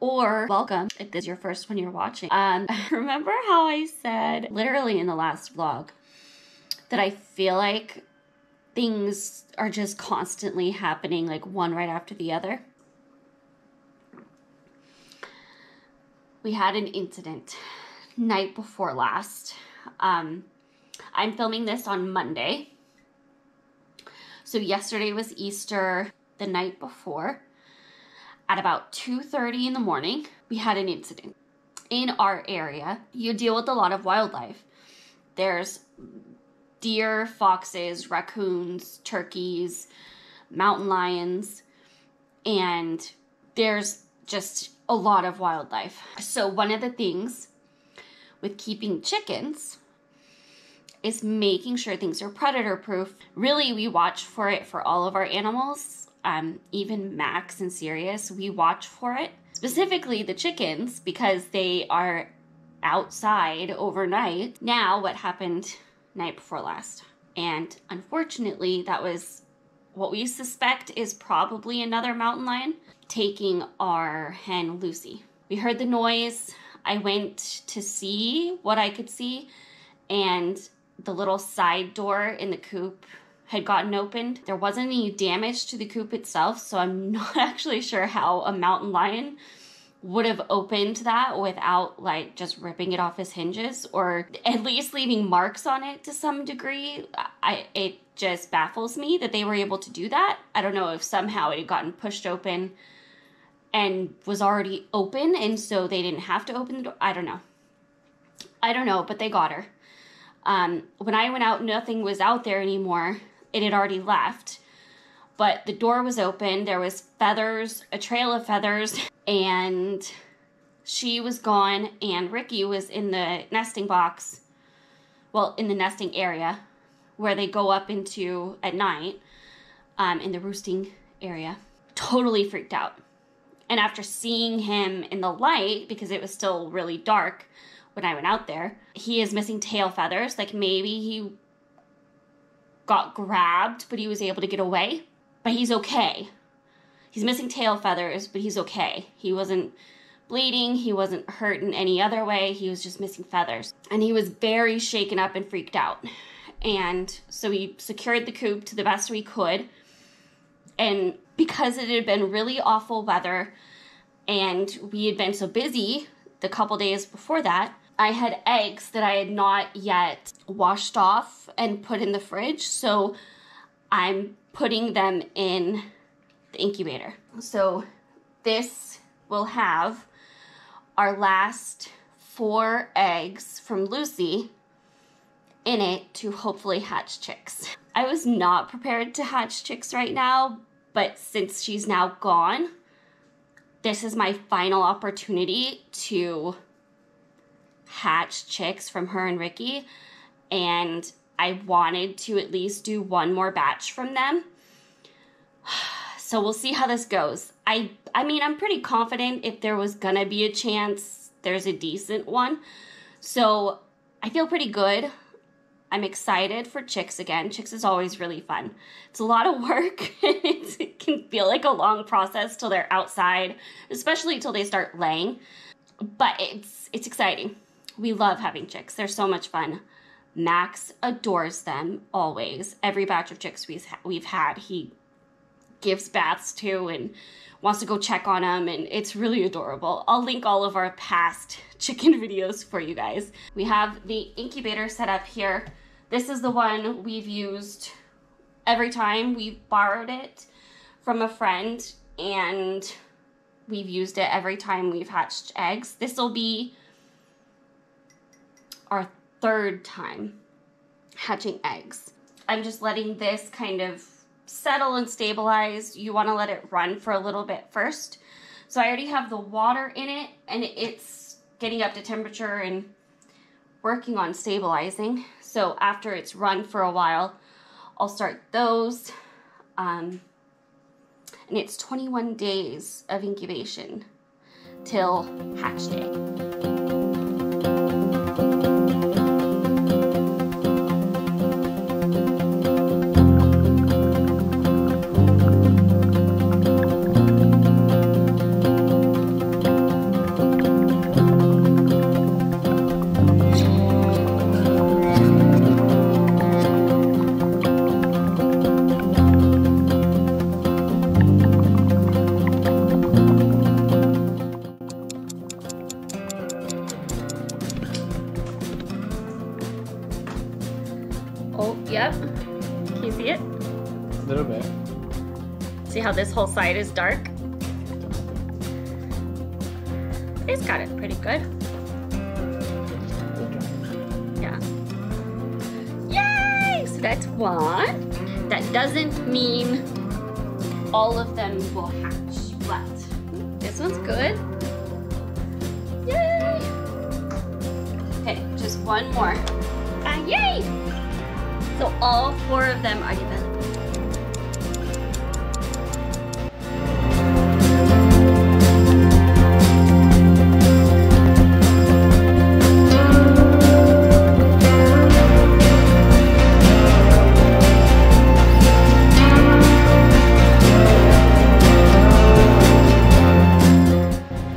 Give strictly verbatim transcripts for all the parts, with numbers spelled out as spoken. or welcome if this is your first one you're watching. Um, remember how I said literally in the last vlog that I feel like things are just constantly happening, like one right after the other? We had an incident night before last. Um, I'm filming this on Monday. So yesterday was Easter. The night before, at about two thirty in the morning, we had an incident. In our area, you deal with a lot of wildlife. There's deer, foxes, raccoons, turkeys, mountain lions, and there's just a lot of wildlife. So one of the things with keeping chickens is making sure things are predator proof. Really, we watch for it for all of our animals, um, even Max and Sirius, we watch for it. Specifically the chickens, because they are outside overnight. Now, what happened night before last? And unfortunately, that was what we suspect is probably another mountain lion taking our hen, Lucy. We heard the noise. I went to see what I could see, and the little side door in the coop had gotten opened. There wasn't any damage to the coop itself, so I'm not actually sure how a mountain lion would have opened that without like just ripping it off his hinges, or at least leaving marks on it to some degree. I, it just baffles me that they were able to do that. I don't know if somehow it had gotten pushed open and was already open, and so they didn't have to open the door. I don't know. I don't know, but they got her. Um, when I went out, nothing was out there anymore. It had already left, but the door was open. There was feathers, a trail of feathers, and she was gone, and Ricky was in the nesting box, well, in the nesting area where they go up into at night, um, in the roosting area. Totally freaked out. And after seeing him in the light, because it was still really dark when I went out there, he is missing tail feathers. Like maybe he got grabbed, but he was able to get away. But he's okay. He's missing tail feathers, but he's okay. He wasn't bleeding. He wasn't hurt in any other way. He was just missing feathers. And he was very shaken up and freaked out. And so we secured the coop to the best we could. And because it had been really awful weather and we had been so busy the couple days before that, I had eggs that I had not yet washed off and put in the fridge, so I'm putting them in the incubator. So this will have our last four eggs from Lucy in it to hopefully hatch chicks. I was not prepared to hatch chicks right now, but since she's now gone, this is my final opportunity to hatch chicks from her and Ricky, and I wanted to at least do one more batch from them. So we'll see how this goes. I I mean, I'm pretty confident if there was gonna be a chance, there's a decent one. So I feel pretty good. I'm excited for chicks again. Chicks is always really fun. It's a lot of work. It can feel like a long process till they're outside, especially till they start laying. But it's it's exciting. We love having chicks. They're so much fun. Max adores them always. Every batch of chicks we've we've had, he gives baths to and wants to go check on them, and it's really adorable. I'll link all of our past chicken videos for you guys. We have the incubator set up here. This is the one we've used every time. We've borrowed it from a friend, and we've used it every time we've hatched eggs. This will be our third time hatching eggs. I'm just letting this kind of settle and stabilize. You want to let it run for a little bit first. So I already have the water in it, and it's getting up to temperature and working on stabilizing. So after it's run for a while, I'll start those. Um, and it's twenty-one days of incubation till hatched egg. Thank you. Oh, yep. Can you see it? A little bit. See how this whole side is dark? It's got it pretty good. Yeah. Yay! So that's one. That doesn't mean all of them will hatch, but this one's good. Yay! Okay, just one more. Ah, yay! So all four of them are developed.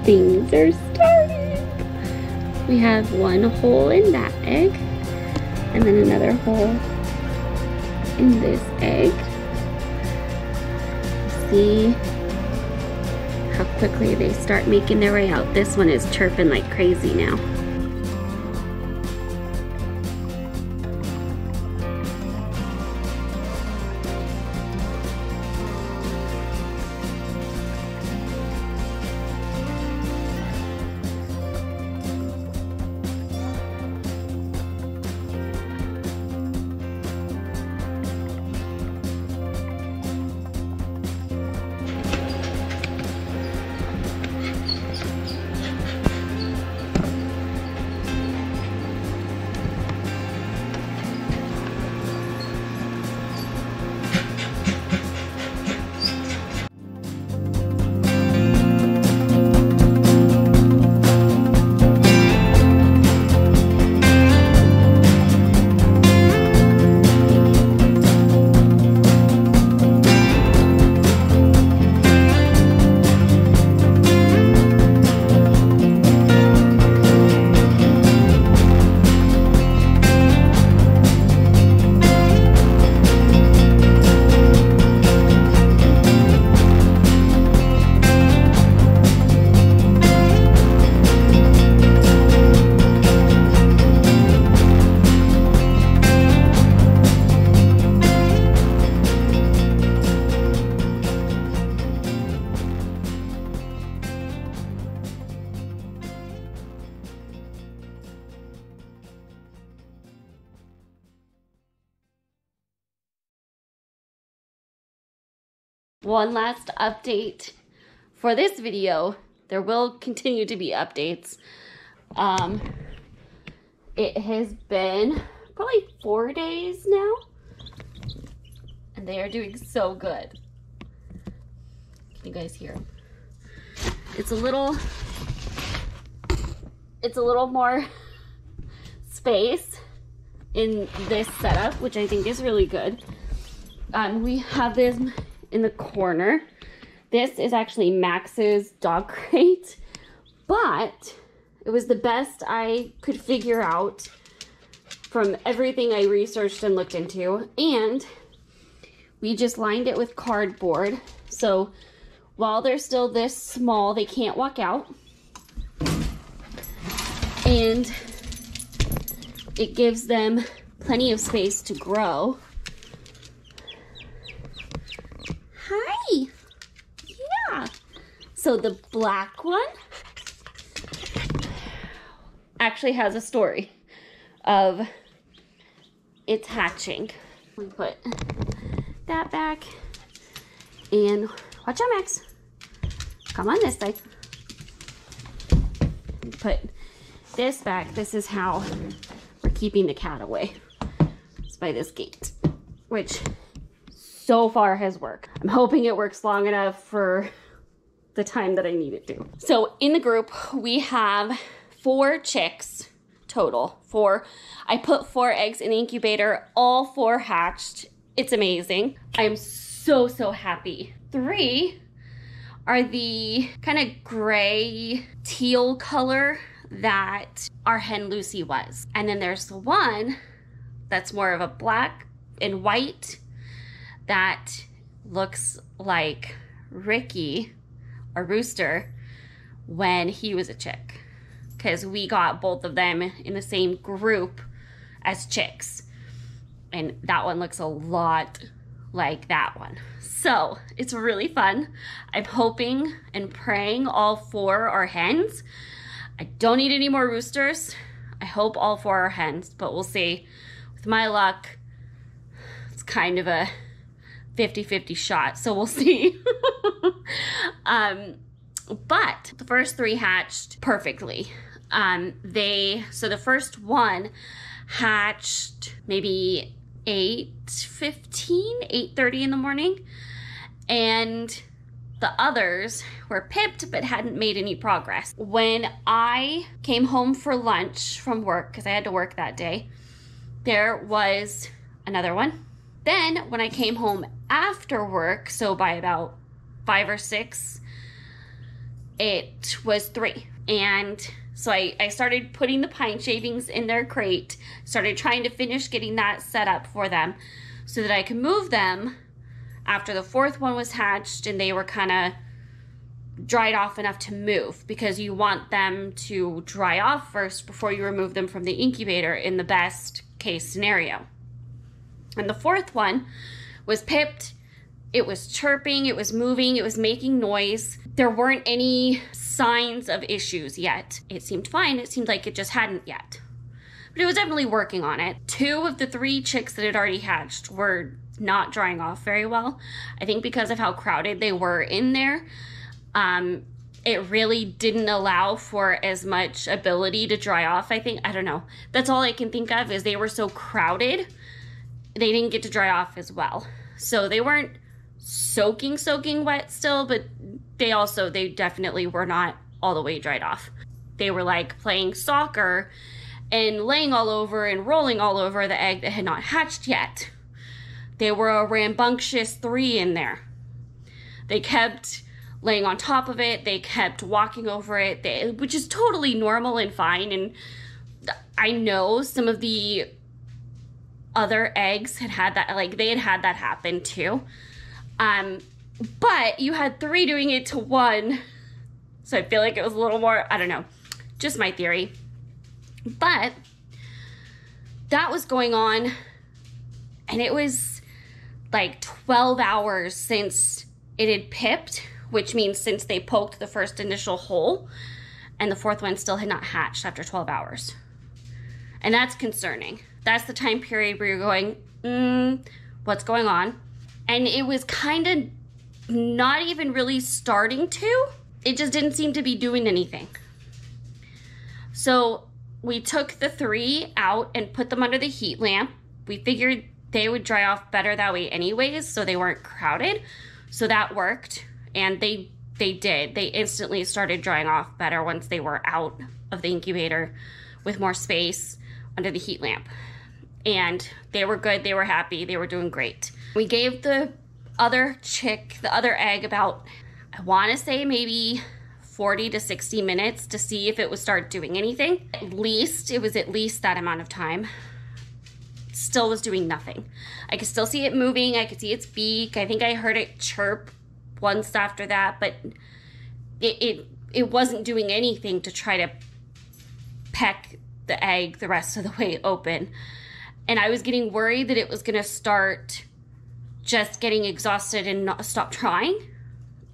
Things are starting. We have one hole in that egg, and then another hole in this egg. See how quickly they start making their way out. This one is chirping like crazy now. One last update for this video. There will continue to be updates. Um, it has been probably four days now, and they are doing so good. Can you guys hear? It's a little, it's a little more space in this setup, which I think is really good. Um, we have this in the corner. This is actually Max's dog crate, but it was the best I could figure out from everything I researched and looked into, and we just lined it with cardboard. So while they're still this small, they can't walk out, and it gives them plenty of space to grow. Hi! Yeah! So the black one actually has a story of its hatching. We put that back and watch out, Max. Come on this side. We put this back. This is how we're keeping the cat away. It's by this gate, which so far has worked. I'm hoping it works long enough for the time that I need it to. So in the group, we have four chicks total. Four. I put four eggs in the incubator. All four hatched. It's amazing. I'm so, so happy. Three are the kind of gray teal color that our hen Lucy was. And then there's the one that's more of a black and white that looks like Ricky, a rooster, when he was a chick, because we got both of them in the same group as chicks. and that one looks a lot like that one. So it's really fun. I'm hoping and praying all four are hens. I don't need any more roosters. I hope all four are hens, but we'll see. With my luck, it's kind of a fifty fifty shot, so we'll see. um, but the first three hatched perfectly. Um, they, so the first one hatched maybe eight fifteen, eight thirty in the morning, and the others were pipped but hadn't made any progress. When I came home for lunch from work, because I had to work that day, there was another one. Then when I came home after work, so by about five or six, it was three. And so I, I started putting the pine shavings in their crate, started trying to finish getting that set up for them so that I could move them after the fourth one was hatched and they were kind of dried off enough to move, because you want them to dry off first before you remove them from the incubator in the best case scenario. And the fourth one was pipped. It was chirping, it was moving, it was making noise. There weren't any signs of issues yet. It seemed fine, it seemed like it just hadn't yet. But it was definitely working on it. Two of the three chicks that had already hatched were not drying off very well. I think because of how crowded they were in there, um, it really didn't allow for as much ability to dry off, I think. I don't know. That's all I can think of, is they were so crowded, they didn't get to dry off as well. So they weren't soaking, soaking wet still, but they also, they definitely were not all the way dried off. They were like playing soccer and laying all over and rolling all over the egg that had not hatched yet. They were a rambunctious three in there. They kept laying on top of it. They kept walking over it, they, which is totally normal and fine. And I know some of the other eggs had had that, like they had had that happen too. Um, but you had three doing it to one. So I feel like it was a little more, I don't know, just my theory. But that was going on, and it was like twelve hours since it had pipped, which means since they poked the first initial hole, and the fourth one still had not hatched after twelve hours. And that's concerning. That's the time period where you're going, mm, what's going on? And it was kind of not even really starting to. It just didn't seem to be doing anything. So we took the three out and put them under the heat lamp. We figured they would dry off better that way anyways, so they weren't crowded. So that worked, and they they did. They instantly started drying off better once they were out of the incubator with more space under the heat lamp. And they were good, they were happy, they were doing great. We gave the other chick, the other egg, about, I wanna say maybe forty to sixty minutes to see if it would start doing anything. At least, it was at least that amount of time. Still was doing nothing. I could still see it moving, I could see its beak. I think I heard it chirp once after that, but it, it, it wasn't doing anything to try to peck the egg the rest of the way open. And I was getting worried that it was gonna start just getting exhausted and not stop trying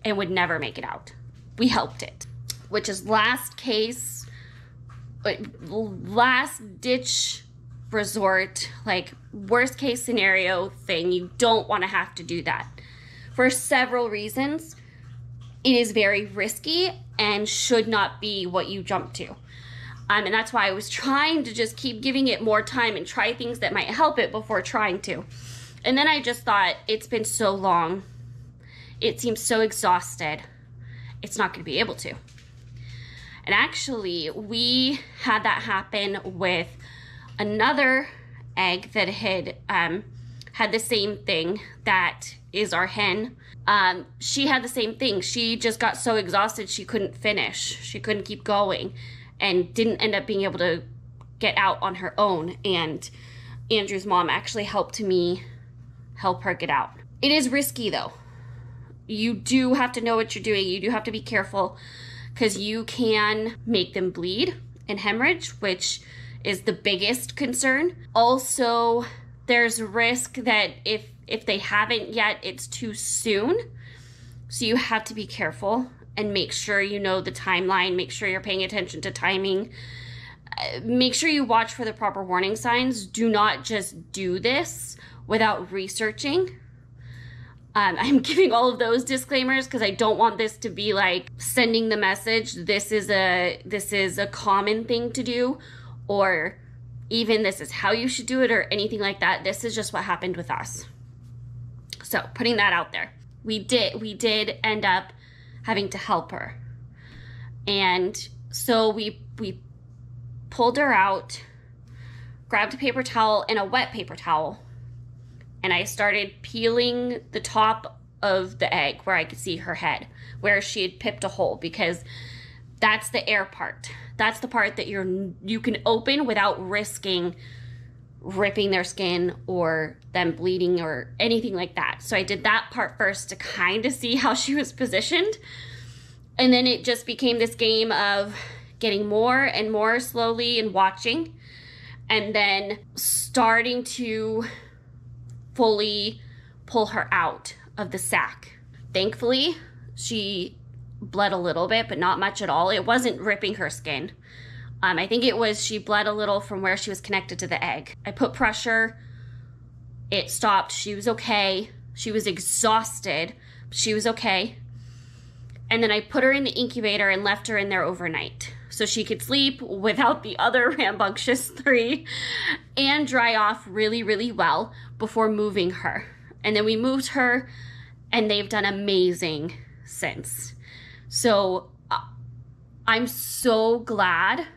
and would never make it out. We helped it, which is last case, last ditch resort, like worst case scenario thing. You don't wanna have to do that for several reasons. It is very risky and should not be what you jump to. Um, and that's why I was trying to just keep giving it more time and try things that might help it before trying to. And then I just thought, it's been so long. It seems so exhausted. It's not going to be able to. And actually, we had that happen with another egg that had um, had the same thing, that is our hen. Um, she had the same thing. She just got so exhausted she couldn't finish. She couldn't keep going, and didn't end up being able to get out on her own. And Andrew's mom actually helped me help her get out. It is risky though. You do have to know what you're doing. You do have to be careful, because you can make them bleed and hemorrhage, which is the biggest concern. Also, There's risk that if, if they haven't yet, it's too soon. So you have to be careful and make sure you know the timeline. Make sure you're paying attention to timing. Make sure you watch for the proper warning signs. Do not just do this without researching. Um, I'm giving all of those disclaimers because I don't want this to be like sending the message, this is a this is a common thing to do, or even this is how you should do it, or anything like that. This is just what happened with us. So putting that out there, we did we did end up having to help her, and so we we pulled her out, grabbed a paper towel and a wet paper towel, and I started peeling the top of the egg where I could see her head, where she had pipped a hole, because that's the air part. That's the part that you're you can open without risking ripping their skin or them bleeding or anything like that. So I did that part first to kind of see how she was positioned. And then it just became this game of getting more and more slowly and watching, and then starting to fully pull her out of the sack. Thankfully, she bled a little bit, but not much at all. It wasn't ripping her skin. Um, I think it was she bled a little from where she was connected to the egg. I put pressure. It stopped. She was okay. She was exhausted. She was okay. And then I put her in the incubator and left her in there overnight so she could sleep without the other rambunctious three and dry off really, really well before moving her. And then we moved her, and they've done amazing since. So uh, I'm so glad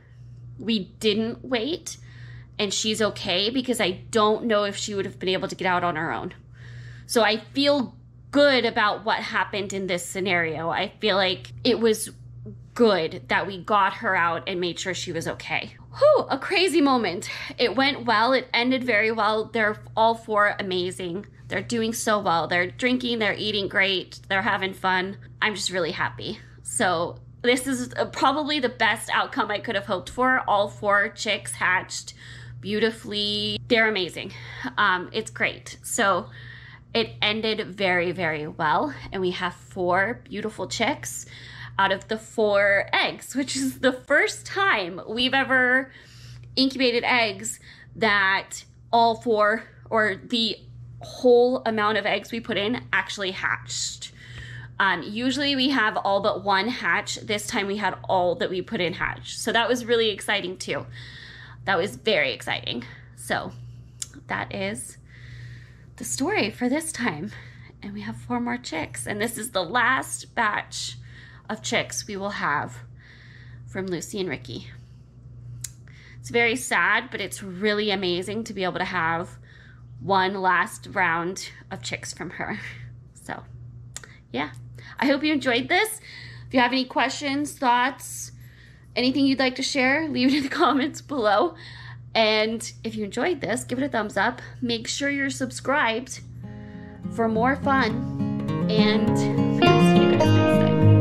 we didn't wait and she's okay, because I don't know if she would have been able to get out on her own. So I feel good about what happened in this scenario. I feel like it was good that we got her out and made sure she was okay. Whew, a crazy moment. It went well, it ended very well. They're all four amazing. They're doing so well. They're drinking, they're eating great, they're having fun. I'm just really happy. So this is probably the best outcome I could have hoped for. All four chicks hatched beautifully. They're amazing. Um, it's great. So it ended very, very well, and we have four beautiful chicks out of the four eggs, which is the first time we've ever incubated eggs that all four, or the whole amount of eggs we put in, actually hatched. Um, usually we have all but one hatch. This time we had all that we put in hatch. So that was really exciting too. That was very exciting. So that is the story for this time, and we have four more chicks, and this is the last batch of chicks we will have from Lucy and Ricky. It's very sad, but it's really amazing to be able to have one last round of chicks from her. So yeah, I hope you enjoyed this. If you have any questions, thoughts, anything you'd like to share, leave it in the comments below. And if you enjoyed this, give it a thumbs up. Make sure you're subscribed for more fun. And we'll see you guys next time.